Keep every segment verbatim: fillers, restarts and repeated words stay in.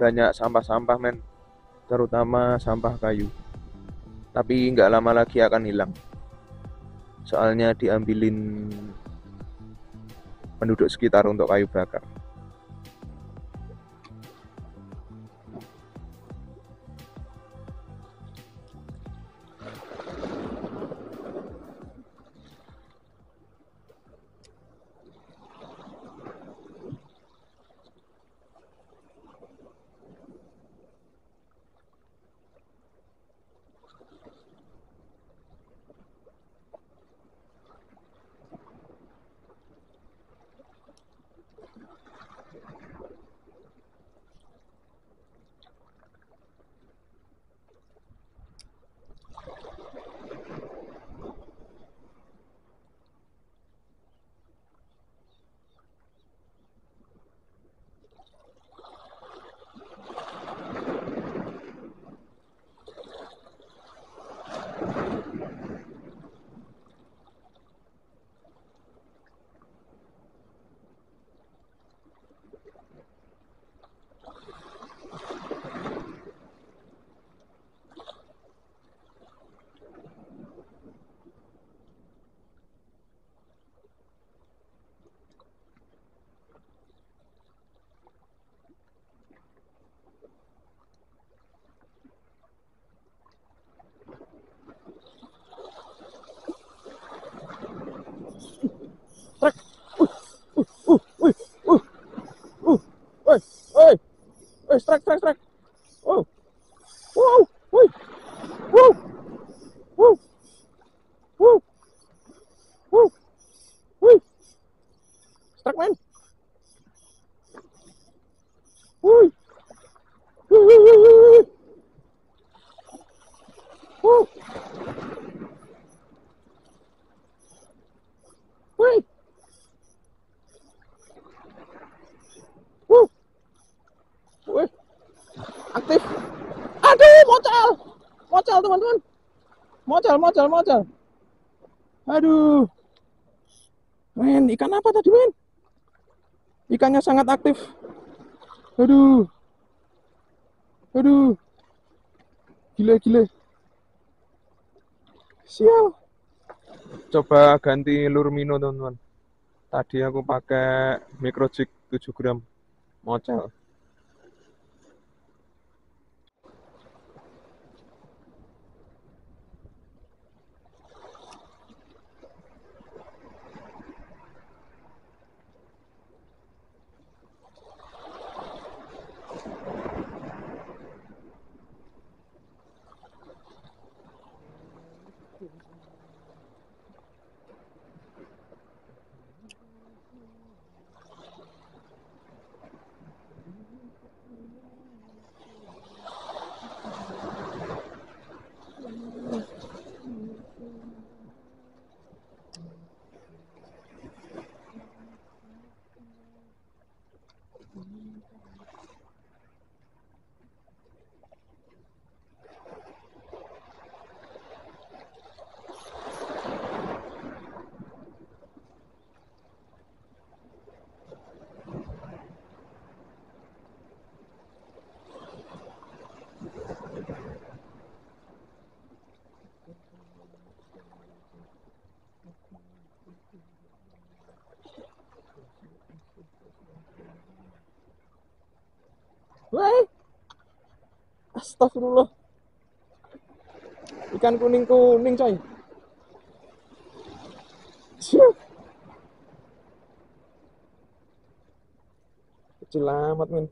banyak sampah-sampah men, terutama sampah kayu. Tapi nggak lama lagi akan hilang, soalnya diambilin penduduk sekitar untuk kayu bakar. Strike, strike, strike. Wow. Wow. Wow. Wow. Wow. Wow. Wow. Wow. Strike, man. Wow. Wow. Wow. Wow. Aktif. Aduh, mocel. Mocel, teman-teman. Mocel, mocel, mocel. Aduh. Men, ikan apa tadi, men? Ikannya sangat aktif. Aduh. Aduh. Gila, gila. Sial. Coba ganti Lurmino, teman-teman. Tadi aku pakai microjig tujuh gram. Mocel. Wah, astagfirullah, ikan kuning kuning coy. Kecil amat men.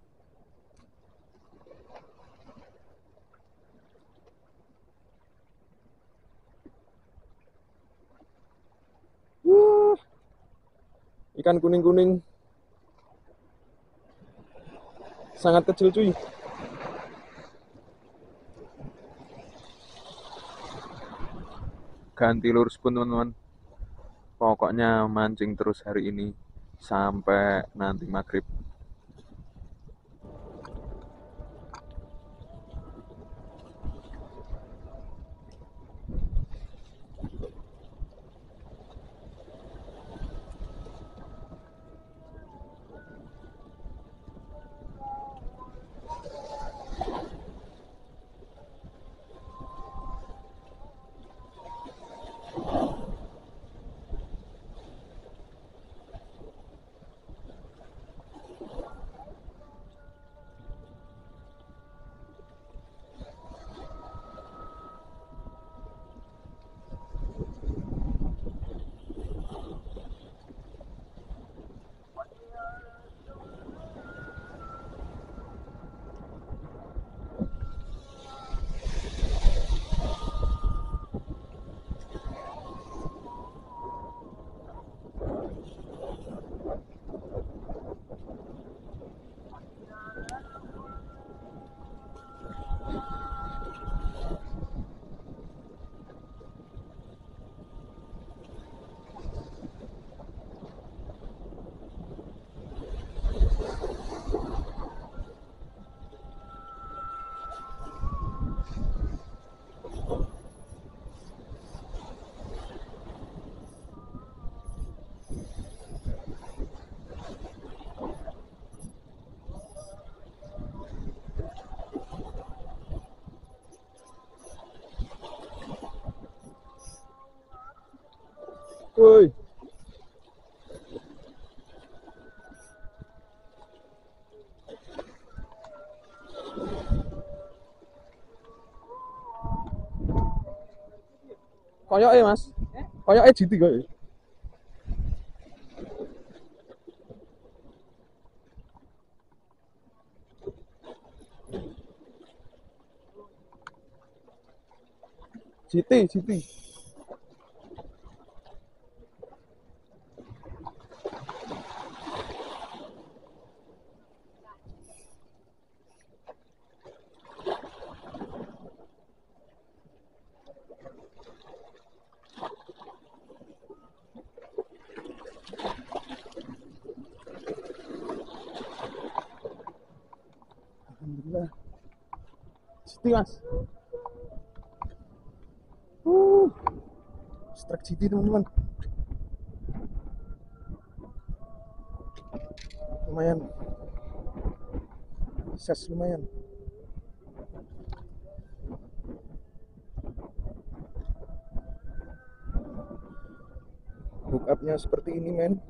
Wah, ikan kuning kuning. Sangat kecil cuy. Ganti lure spoon teman-teman. Pokoknya mancing terus hari ini sampai nanti maghrib. Woi. Koyoke, Mas. Koyoke jiti koyoke. Jiti, jiti. Citi, Mas. Uh, strike citi, teman-teman. Lumayan. Ses lumayan. Hook up-nya seperti ini, men.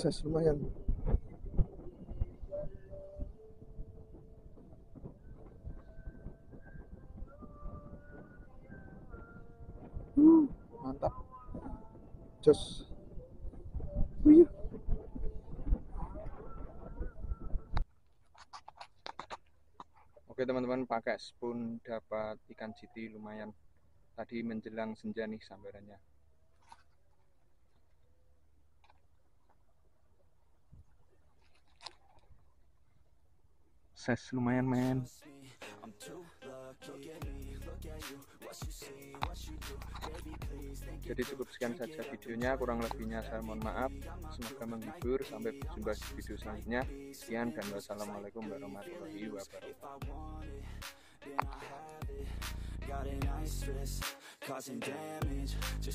Ses lumayan. Uh, mantap. Jos. Wih. Oke teman-teman, pakai spoon dapat ikan jiti lumayan. Tadi menjelang senja nih sambarannya. Ses lumayan, men. Jadi cukup sekian saja videonya, kurang lebihnya saya mohon maaf. Semoga menghibur, sampai berjumpa di video selanjutnya. Sekian dan wassalamualaikum warahmatullahi wabarakatuh.